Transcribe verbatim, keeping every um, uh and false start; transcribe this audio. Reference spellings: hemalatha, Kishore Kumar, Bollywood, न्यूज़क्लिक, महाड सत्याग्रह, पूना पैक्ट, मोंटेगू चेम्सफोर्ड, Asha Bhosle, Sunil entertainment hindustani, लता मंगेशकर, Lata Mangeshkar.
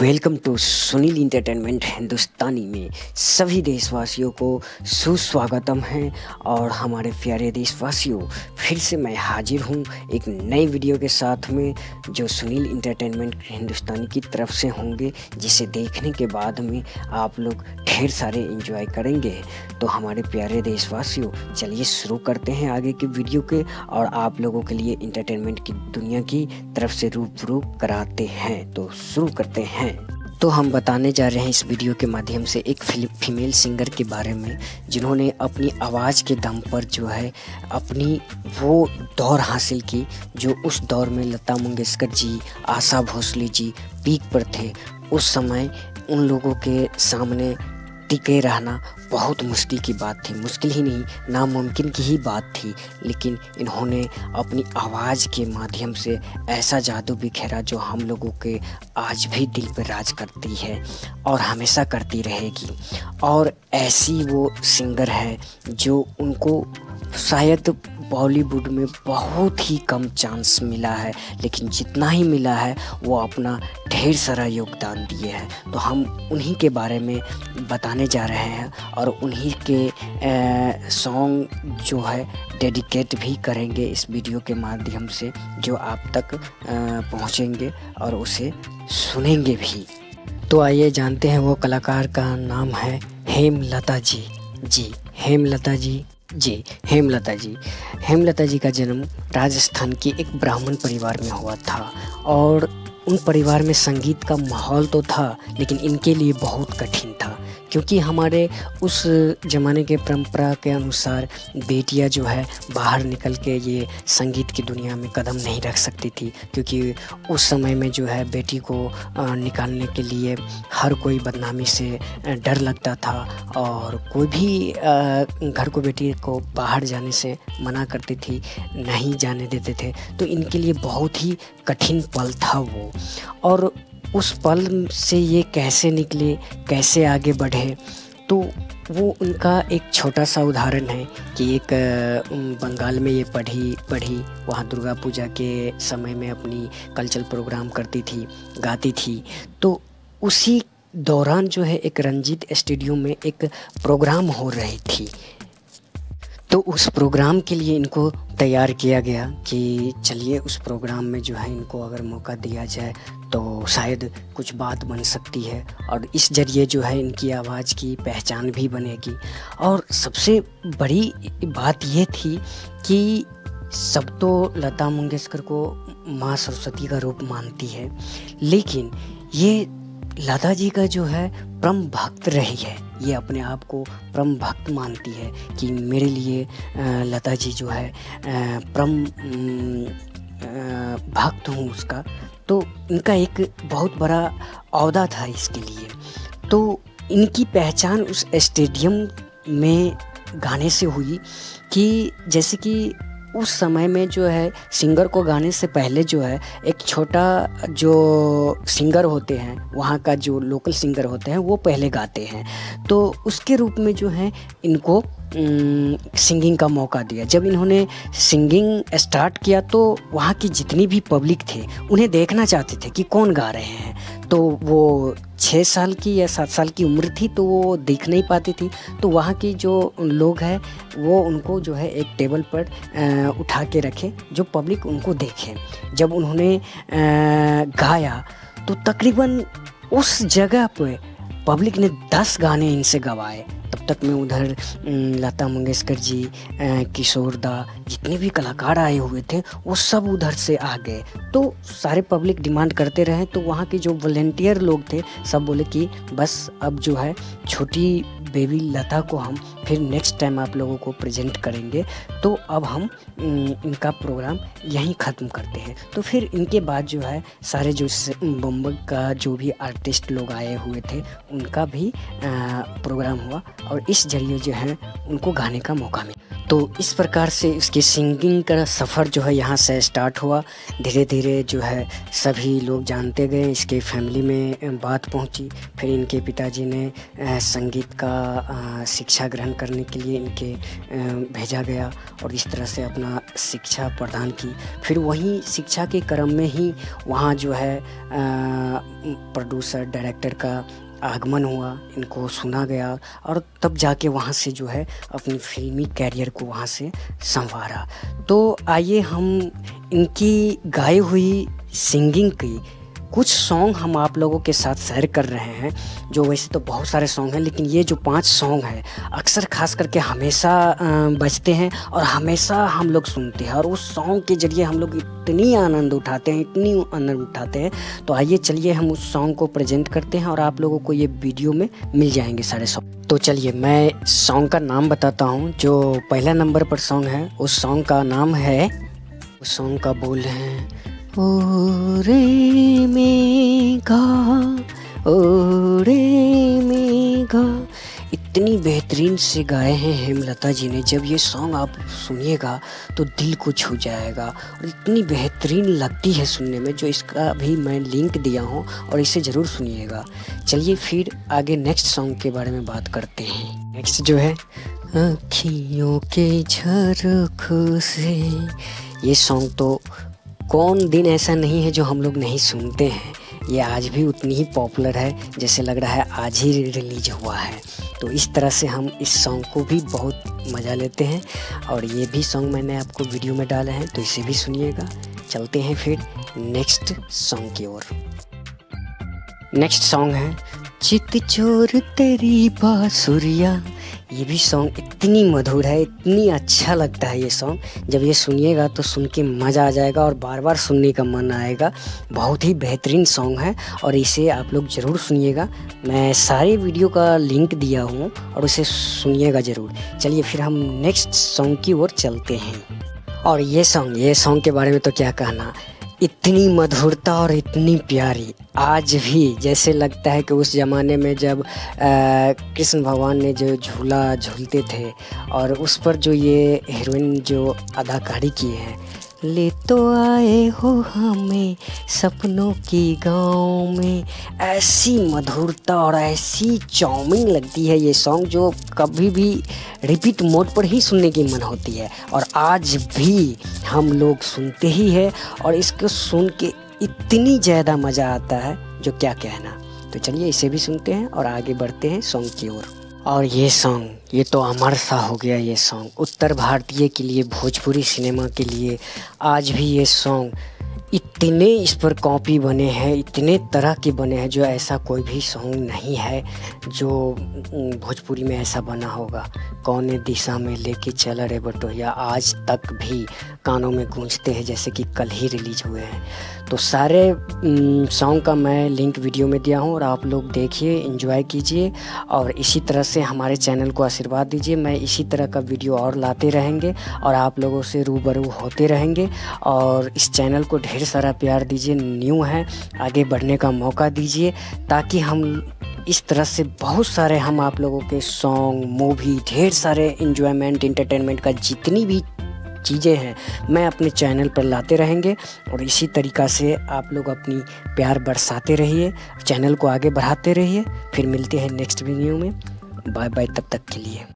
Welcome to Sunil entertainment हिंदुस्तानी में सभी देशवासियों को सुस्वागतम है। और हमारे प्यारे देशवासियों, फिर से मैं हाजिर हूँ एक नए वीडियो के साथ में, जो सुनील इंटरटेनमेंट हिंदुस्तानी की तरफ से होंगे, जिसे देखने के बाद में आप लोग ढेर सारे एंजॉय करेंगे। तो हमारे प्यारे देशवासियों, चलिए शुरू करते हैं आगे के वीडियो के, और आप लोगों के लिए इंटरटेनमेंट की दुनिया की तरफ से रूबरू कराते हैं। तो शुरू करते हैं। तो हम बताने जा रहे हैं इस वीडियो के माध्यम से एक फीमेल सिंगर के बारे में, जिन्होंने अपनी आवाज़ के दम पर जो है अपनी वो दौर हासिल की जो उस दौर में लता मंगेशकर जी, आशा भोसले जी पीक पर थे। उस समय उन लोगों के सामने टिके रहना बहुत मुश्किल की बात थी, मुश्किल ही नहीं, नामुमकिन की ही बात थी। लेकिन इन्होंने अपनी आवाज़ के माध्यम से ऐसा जादू बिखेरा जो हम लोगों के आज भी दिल पर राज करती है और हमेशा करती रहेगी। और ऐसी वो सिंगर है जो उनको शायद बॉलीवुड में बहुत ही कम चांस मिला है, लेकिन जितना ही मिला है वो अपना ढेर सारा योगदान दिए हैं। तो हम उन्हीं के बारे में बताने जा रहे हैं और उन्हीं के सॉन्ग जो है डेडिकेट भी करेंगे इस वीडियो के माध्यम से, जो आप तक पहुंचेंगे और उसे सुनेंगे भी। तो आइए जानते हैं, वो कलाकार का नाम है हेमलता जी। जी हेमलता जी जी हेमलता जी हेमलता जी का जन्म राजस्थान के एक ब्राह्मण परिवार में हुआ था, और उन परिवार में संगीत का माहौल तो था लेकिन इनके लिए बहुत कठिन था, क्योंकि हमारे उस ज़माने के परंपरा के अनुसार बेटियां जो है बाहर निकल के ये संगीत की दुनिया में कदम नहीं रख सकती थी, क्योंकि उस समय में जो है बेटी को निकालने के लिए हर कोई बदनामी से डर लगता था, और कोई भी घर को बेटी को बाहर जाने से मना करती थी, नहीं जाने देते थे। तो इनके लिए बहुत ही कठिन पल था वो, और उस पल से ये कैसे निकले, कैसे आगे बढ़े, तो वो उनका एक छोटा सा उदाहरण है कि एक बंगाल में ये पढ़ी पढ़ी वहाँ दुर्गा पूजा के समय में अपनी कल्चरल प्रोग्राम करती थी, गाती थी। तो उसी दौरान जो है एक रंजीत स्टूडियो में एक प्रोग्राम हो रही थी, तो उस प्रोग्राम के लिए इनको तैयार किया गया कि चलिए उस प्रोग्राम में जो है इनको अगर मौका दिया जाए तो शायद कुछ बात बन सकती है, और इस जरिए जो है इनकी आवाज़ की पहचान भी बनेगी। और सबसे बड़ी बात ये थी कि सब तो लता मंगेशकर को माँ सरस्वती का रूप मानती है, लेकिन ये लता जी का जो है परम भक्त रही है, ये अपने आप को परम भक्त मानती है कि मेरे लिए लता जी जो है परम भक्त हूँ उसका। तो इनका एक बहुत बड़ा औहदा था इसके लिए। तो इनकी पहचान उस स्टेडियम में गाने से हुई कि जैसे कि उस समय में जो है सिंगर को गाने से पहले जो है एक छोटा जो सिंगर होते हैं, वहाँ का जो लोकल सिंगर होते हैं वो पहले गाते हैं, तो उसके रूप में जो है इनको सिंगिंग का मौका दिया। जब इन्होंने सिंगिंग स्टार्ट किया तो वहाँ की जितनी भी पब्लिक थे उन्हें देखना चाहते थे कि कौन गा रहे हैं। तो वो छः साल की या सात साल की उम्र थी, तो वो देख नहीं पाती थी, तो वहाँ की जो लोग हैं वो उनको जो है एक टेबल पर आ, उठा के रखे जो पब्लिक उनको देखे। जब उन्होंने आ, गाया तो तकरीबन उस जगह पे पब्लिक ने दस गाने इनसे गवाए। तब तक में उधर लता मंगेशकर जी, किशोर दा, जितने भी कलाकार आए हुए थे वो सब उधर से आ गए। तो सारे पब्लिक डिमांड करते रहे, तो वहाँ के जो वॉलेंटियर लोग थे सब बोले कि बस अब जो है छोटी बेबी लता को हम फिर नेक्स्ट टाइम आप लोगों को प्रेजेंट करेंगे, तो अब हम इनका प्रोग्राम यहीं ख़त्म करते हैं। तो फिर इनके बाद जो है सारे जो बम्बई का जो भी आर्टिस्ट लोग आए हुए थे उनका भी प्रोग्राम हुआ, और इस जरिए जो है उनको गाने का मौका मिला। तो इस प्रकार से उसकी सिंगिंग का सफ़र जो है यहाँ से स्टार्ट हुआ। धीरे धीरे जो है सभी लोग जानते गए, इसके फैमिली में बात पहुँची, फिर इनके पिताजी ने संगीत का शिक्षा ग्रहण करने के लिए इनके भेजा गया और इस तरह से अपना शिक्षा प्रदान की। फिर वहीं शिक्षा के क्रम में ही वहाँ जो है प्रोड्यूसर डायरेक्टर का आगमन हुआ, इनको सुना गया और तब जाके वहाँ से जो है अपनी फिल्मी कैरियर को वहाँ से संवारा। तो आइए हम इनकी गाई हुई सिंगिंग की कुछ सॉन्ग हम आप लोगों के साथ शेयर कर रहे हैं। जो वैसे तो बहुत सारे सॉन्ग हैं, लेकिन ये जो पांच सॉन्ग हैं अक्सर खास करके हमेशा बजते हैं और हमेशा हम लोग सुनते हैं और उस सॉन्ग के जरिए हम लोग इतनी आनंद उठाते हैं इतनी आनंद उठाते हैं। तो आइए चलिए हम उस सॉन्ग को प्रेजेंट करते हैं और आप लोगों को ये वीडियो में मिल जाएंगे सारे सॉन्ग। तो चलिए मैं सॉन्ग का नाम बताता हूँ। जो पहला नंबर पर सॉन्ग है उस सॉन्ग का नाम है, उस सॉन्ग का बोल है ओ रे मेघा ओ रे मेघा। इतनी बेहतरीन से गाए हैं हेमलता जी ने। जब ये सॉन्ग आप सुनिएगा तो दिल को छू जाएगा और इतनी बेहतरीन लगती है सुनने में, जो इसका भी मैं लिंक दिया हूँ और इसे ज़रूर सुनिएगा। चलिए फिर आगे नेक्स्ट सॉन्ग के बारे में बात करते हैं। नेक्स्ट जो है अखियों के झरोख से, ये सॉन्ग तो कौन दिन ऐसा नहीं है जो हम लोग नहीं सुनते हैं। ये आज भी उतनी ही पॉपुलर है जैसे लग रहा है आज ही रिलीज हुआ है। तो इस तरह से हम इस सॉन्ग को भी बहुत मज़ा लेते हैं और ये भी सॉन्ग मैंने आपको वीडियो में डाला है तो इसे भी सुनिएगा। चलते हैं फिर नेक्स्ट सॉन्ग की ओर। नेक्स्ट सॉन्ग है चित चोर तेरी बाँसुरिया। ये भी सॉन्ग इतनी मधुर है, इतनी अच्छा लगता है ये सॉन्ग। जब ये सुनिएगा तो सुन के मज़ा आ जाएगा और बार बार सुनने का मन आएगा। बहुत ही बेहतरीन सॉन्ग है और इसे आप लोग ज़रूर सुनिएगा। मैं सारे वीडियो का लिंक दिया हूँ और उसे सुनिएगा ज़रूर। चलिए फिर हम नेक्स्ट सॉन्ग की ओर चलते हैं। और ये सॉन्ग ये सॉन्ग के बारे में तो क्या कहना, इतनी मधुरता और इतनी प्यारी। आज भी जैसे लगता है कि उस ज़माने में जब कृष्ण भगवान ने जो झूला झूलते थे और उस पर जो ये हीरोइन जो अदाकारी की है, ले तो आए हो हमें सपनों की गांव में, ऐसी मधुरता और ऐसी चार्मिंग लगती है ये सॉन्ग, जो कभी भी रिपीट मोड पर ही सुनने की मन होती है और आज भी हम लोग सुनते ही है और इसको सुन के इतनी ज़्यादा मज़ा आता है जो क्या कहना। तो चलिए इसे भी सुनते हैं और आगे बढ़ते हैं सॉन्ग की ओर। और ये सॉन्ग ये तो अमर सा हो गया। ये सॉन्ग उत्तर भारतीय के लिए, भोजपुरी सिनेमा के लिए आज भी ये सॉन्ग इतने इस पर कॉपी बने हैं, इतने तरह के बने हैं जो ऐसा कोई भी सॉन्ग नहीं है जो भोजपुरी में ऐसा बना होगा। कौने दिशा में लेके चला रे बटोहिया आज तक भी कानों में गूंजते हैं जैसे कि कल ही रिलीज हुए हैं। तो सारे सॉन्ग का मैं लिंक वीडियो में दिया हूं और आप लोग देखिए, एंजॉय कीजिए और इसी तरह से हमारे चैनल को आशीर्वाद दीजिए। मैं इसी तरह का वीडियो और लाते रहेंगे और आप लोगों से रूबरू होते रहेंगे और इस चैनल को ढेर सारा प्यार दीजिए। न्यू है, आगे बढ़ने का मौका दीजिए ताकि हम इस तरह से बहुत सारे हम आप लोगों के सॉन्ग, मूवी, ढेर सारे एंजॉयमेंट, इंटरटेनमेंट का जितनी भी चीज़ें हैं मैं अपने चैनल पर लाते रहेंगे और इसी तरीक़ा से आप लोग अपनी प्यार बरसाते रहिए, चैनल को आगे बढ़ाते रहिए। फिर मिलते हैं नेक्स्ट वीडियो में। बाय बाय, तब तक के लिए।